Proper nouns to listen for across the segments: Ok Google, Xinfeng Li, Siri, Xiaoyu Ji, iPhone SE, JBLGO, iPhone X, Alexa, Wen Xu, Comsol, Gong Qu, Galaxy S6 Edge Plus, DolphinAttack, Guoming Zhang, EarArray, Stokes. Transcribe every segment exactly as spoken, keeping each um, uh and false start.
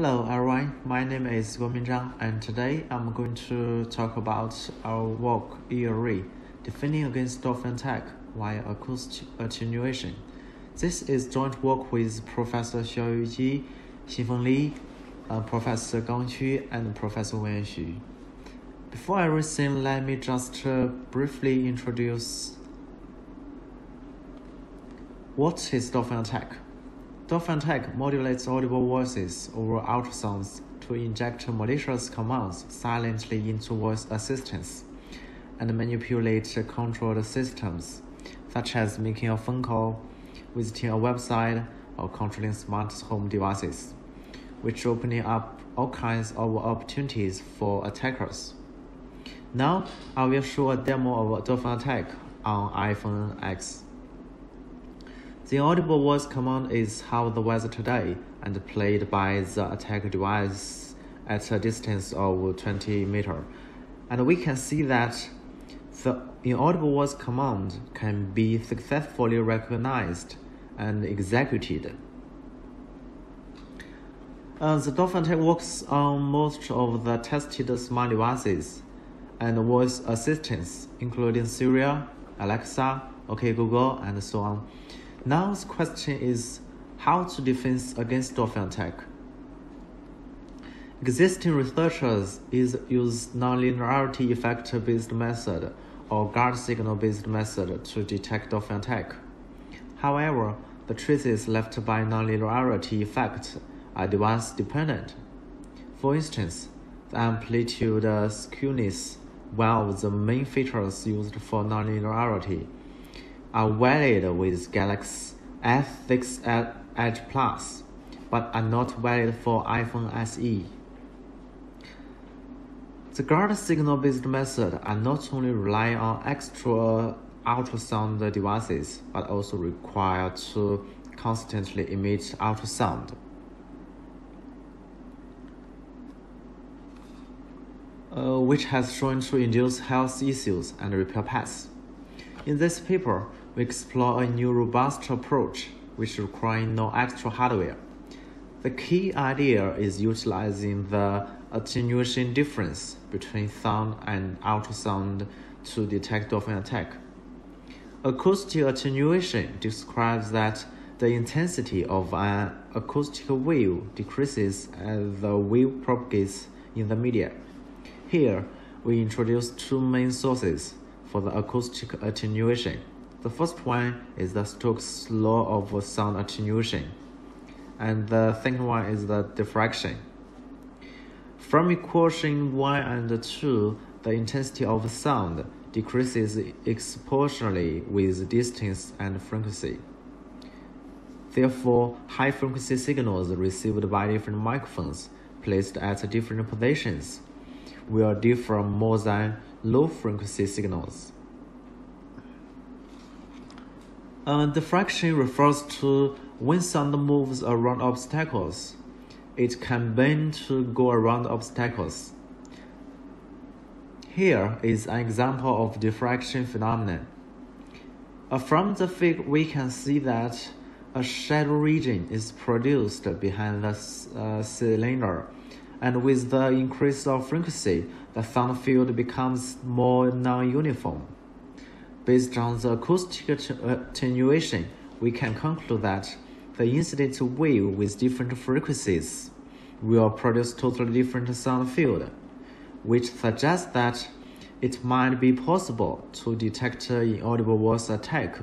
Hello everyone, my name is Guoming Zhang, and today I'm going to talk about our work EarArray, defending against DolphinAttack via acoustic attenuation. This is joint work with Professor Xiaoyu Ji, Xinfeng Li, uh, Professor Gong Qu, and Professor Wen Xu. Before everything, let me just uh, briefly introduce what is DolphinAttack. DolphinAttack modulates audible voices over ultrasounds to inject malicious commands silently into voice assistants and manipulate controlled systems, such as making a phone call, visiting a website, or controlling smart home devices, which opening up all kinds of opportunities for attackers. Now, I will show a demo of DolphinAttack on iPhone X. The audible voice command is "How the weather today" and played by the attack device at a distance of twenty meters. And we can see that the inaudible voice command can be successfully recognized and executed. Uh, the DolphinAttack works on most of the tested smart devices and voice assistants, including Siri, Alexa, Ok Google, and so on. Now the question is how to defend against DolphinAttack. Existing researchers is use nonlinearity effect-based method or guard signal-based method to detect DolphinAttack. However, the traces left by nonlinearity effect are device-dependent. For instance, the amplitude skewness, while the main features used for nonlinearity, are valid with Galaxy S six Edge Plus, but are not valid for iPhone S E. The guard signal-based method are not only rely on extra ultrasound devices, but also require to constantly emit ultrasound. Uh, which has shown to induce health issues and repair paths. In this paper, we explore a new robust approach which requires no extra hardware. The key idea is utilizing the attenuation difference between sound and ultrasound to detect DolphinAttack. Acoustic attenuation describes that the intensity of an acoustic wave decreases as the wave propagates in the media. Here, we introduce two main sources for the acoustic attenuation. The first one is the Stokes law of sound attenuation, and the second one is the diffraction. From equation one and two, the intensity of sound decreases exponentially with distance and frequency. Therefore, high-frequency signals received by different microphones placed at different positions will differ more than low-frequency signals. Uh, diffraction refers to when sound moves around obstacles. It can bend to go around obstacles. Here is an example of diffraction phenomenon. Uh, from the figure, we can see that a shadow region is produced behind the uh, cylinder, and with the increase of frequency, the sound field becomes more non-uniform. Based on the acoustic attenuation, we can conclude that the incident wave with different frequencies will produce totally different sound field, which suggests that it might be possible to detect inaudible voice attack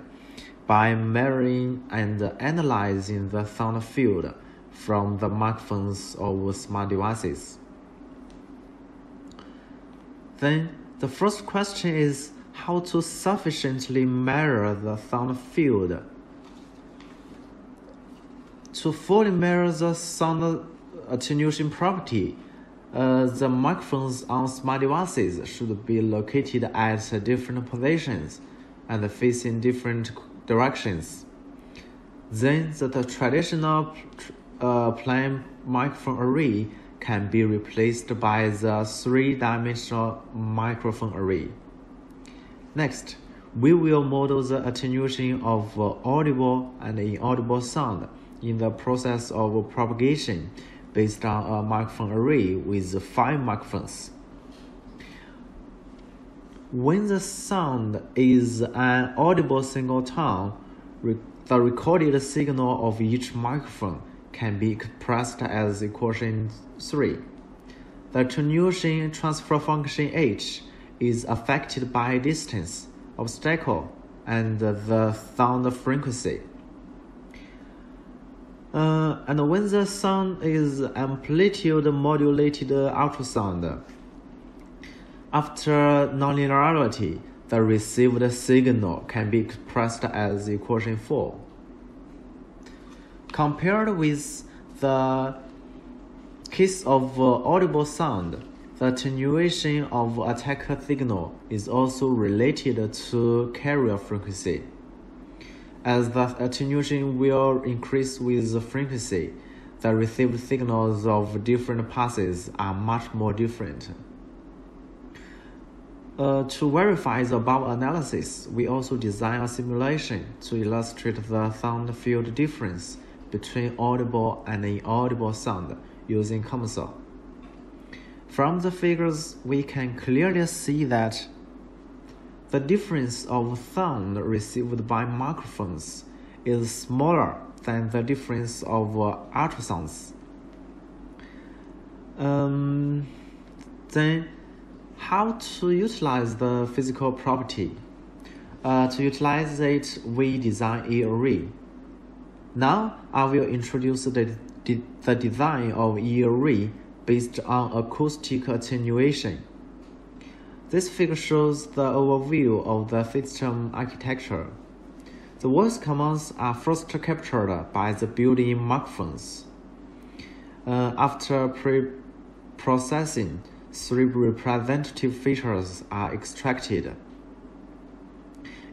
by measuring and analyzing the sound field from the smartphones or smart devices. Then, the first question is how to sufficiently measure the sound field. To fully measure the sound attenuation property, uh, the microphones on smart devices should be located at different positions and facing different directions. Then, the, the traditional Uh, plain microphone array can be replaced by the three-dimensional microphone array. Next, we will model the attenuation of audible and inaudible sound in the process of propagation based on a microphone array with five microphones. When the sound is an audible single tone, the recorded signal of each microphone can be expressed as equation three. The attenuation transfer function H is affected by distance, obstacle, and the sound frequency. Uh, and when the sound is amplitude modulated ultrasound, after nonlinearity, the received signal can be expressed as equation four. Compared with the case of audible sound, the attenuation of attacker signal is also related to carrier frequency. As the attenuation will increase with the frequency, the received signals of different passes are much more different. Uh, to verify the above analysis, we also design a simulation to illustrate the sound field difference between audible and inaudible sound using Comsol. From the figures, we can clearly see that the difference of sound received by microphones is smaller than the difference of ultrasounds. Um, then, how to utilize the physical property? Uh, to utilize it, we design EarArray. Now, I will introduce the, de the design of EarArray based on acoustic attenuation. This figure shows the overview of the system architecture. The voice commands are first captured by the built-in microphones. Uh, after pre-processing, three representative features are extracted.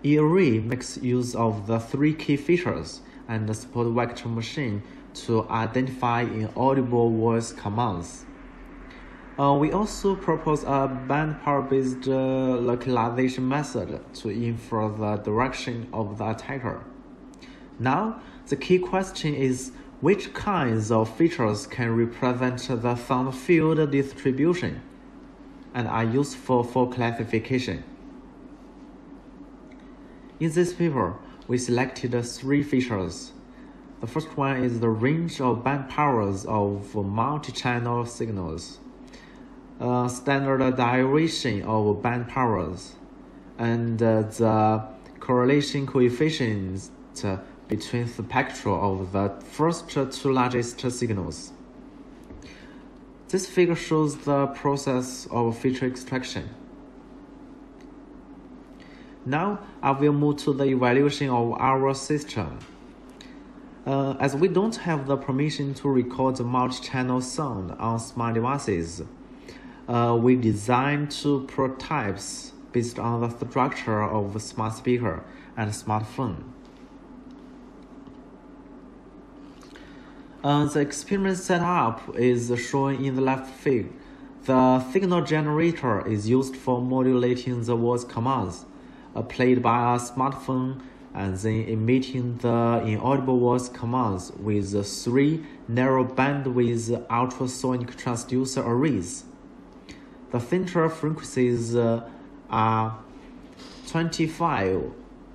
EarArray makes use of the three key features and the support vector machine to identify inaudible voice commands. Uh, we also propose a band power-based uh, localization method to infer the direction of the attacker. Now, the key question is which kinds of features can represent the sound field distribution and are useful for classification. In this paper, we selected three features. The first one is the range of band powers of multi-channel signals, Uh, standard derivation of band powers, and uh, the correlation coefficient between spectra of the first two largest signals. This figure shows the process of feature extraction. Now I will move to the evaluation of our system. Uh, as we don't have the permission to record multi-channel sound on smart devices, Uh, we designed two prototypes based on the structure of a smart speaker and smartphone. Uh, the experiment setup is shown in the left fig. The signal generator is used for modulating the voice commands uh, played by a smartphone and then emitting the inaudible voice commands with three narrow bandwidth ultrasonic transducer arrays. The filter frequencies uh, are twenty-five,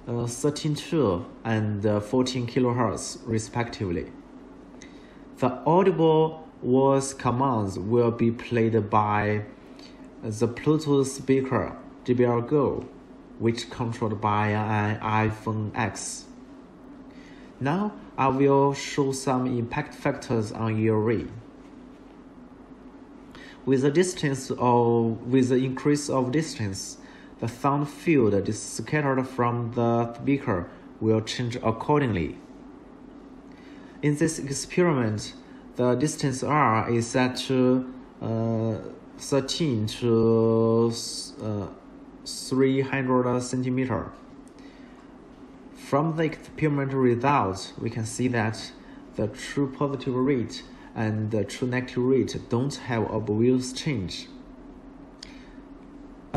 uh, thirteen point two, and uh, fourteen kilohertz, respectively. The audible voice commands will be played by the Bluetooth speaker J B L G O, which controlled by an iPhone X. Now I will show some impact factors on EarArray. With the distance of with the increase of distance, the sound field is scattered from the speaker will change accordingly. In this experiment, the distance R is set to uh, thirteen to uh, three hundred centimeter. From the experiment results, we can see that the true positive rate and the true negative rate don't have obvious change.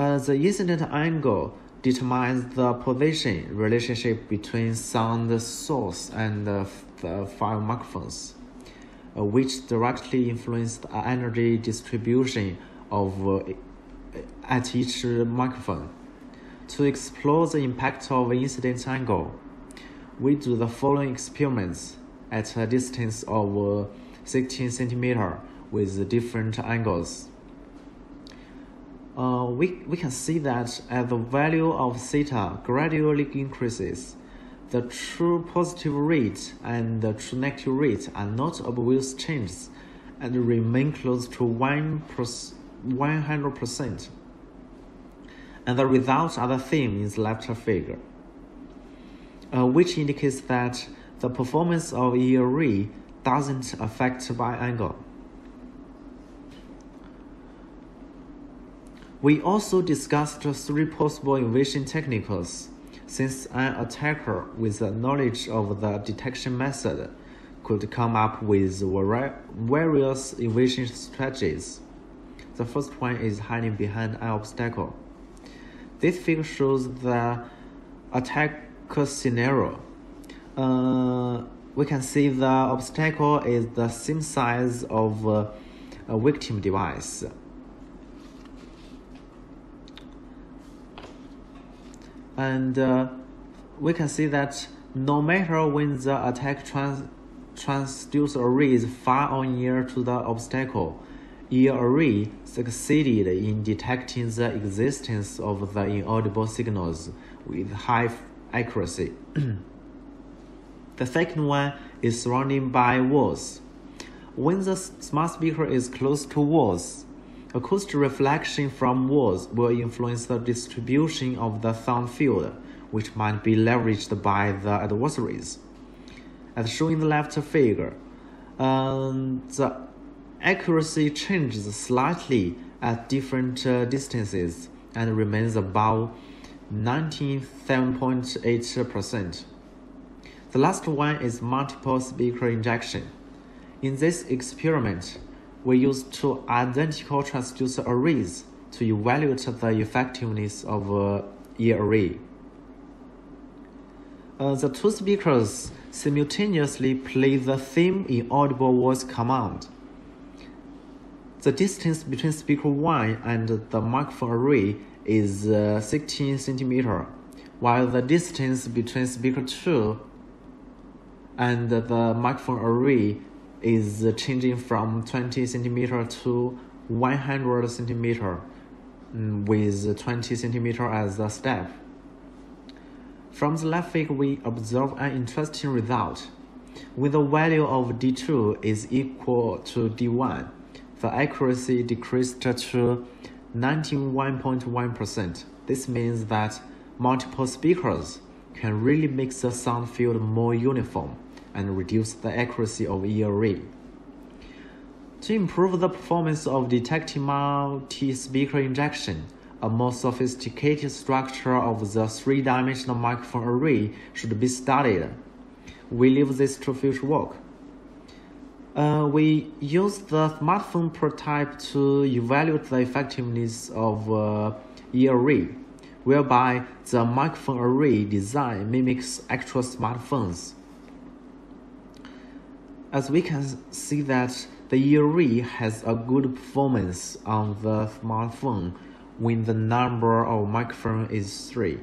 Uh, the incident angle determines the position relationship between sound source and uh, the five microphones. uh, which directly influenced the energy distribution of uh, at each microphone. To explore the impact of incident angle, we do the following experiments at a distance of uh, sixteen centimeters with different angles. Uh, we, we can see that as the value of theta gradually increases, the true positive rate and the true negative rate are not obvious changes and remain close to one hundred percent. And the results are the same in the left figure, uh, which indicates that the performance of EarArray doesn't affect by angle. We also discussed three possible evasion techniques, since an attacker with the knowledge of the detection method could come up with various evasion strategies. The first one is hiding behind an obstacle. This figure shows the attack scenario. Uh, we can see the obstacle is the same size of uh, a victim device. And uh, we can see that no matter when the attack trans transduce array is far or near to the obstacle, EarArray succeeded in detecting the existence of the inaudible signals with high accuracy. The second one is surrounding by walls. When the smart speaker is close to walls, acoustic reflection from walls will influence the distribution of the sound field, which might be leveraged by the adversaries. As shown in the left figure, um, the accuracy changes slightly at different uh, distances and remains about ninety-seven point eight percent. The last one is multiple speaker injection. In this experiment, we use two identical transducer arrays to evaluate the effectiveness of uh, EarArray. Uh, the two speakers simultaneously play the same inaudible voice command. The distance between speaker one and the microphone array is uh, sixteen centimeters, while the distance between speaker two and the microphone array is changing from twenty centimeters to one hundred centimeters, with twenty centimeters as the step. From the left figure, we observe an interesting result. When the value of D two is equal to D one, the accuracy decreased to ninety-one point one percent. This means that multiple speakers can really make the sound field more uniform and reduce the accuracy of EarArray. To improve the performance of detecting multi-speaker injection, a more sophisticated structure of the three-dimensional microphone array should be studied. We leave this to future work. Uh, we use the smartphone prototype to evaluate the effectiveness of uh, EarArray, whereby the microphone array design mimics actual smartphones. As we can see that the EarArray has a good performance on the smartphone when the number of microphones is three.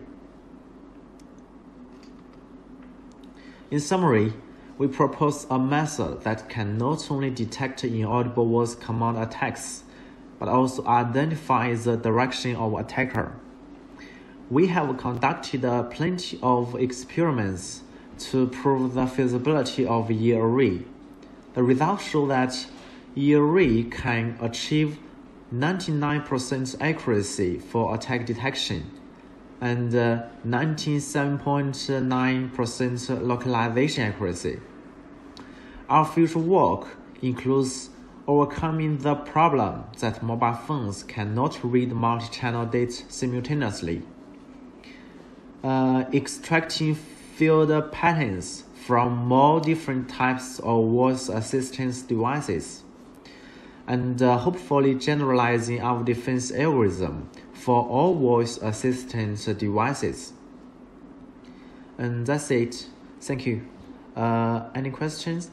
In summary, we propose a method that can not only detect inaudible voice command attacks, but also identify the direction of attacker. We have conducted plenty of experiments to prove the feasibility of EarArray. The results show that EarArray can achieve ninety-nine percent accuracy for attack detection and ninety-seven point nine percent localization accuracy. Our future work includes overcoming the problem that mobile phones cannot read multi-channel data simultaneously, uh, extracting field patterns from more different types of voice assistance devices, and uh, hopefully generalizing our defense algorithm for all voice assistance devices. And that's it. Thank you. Uh, any questions?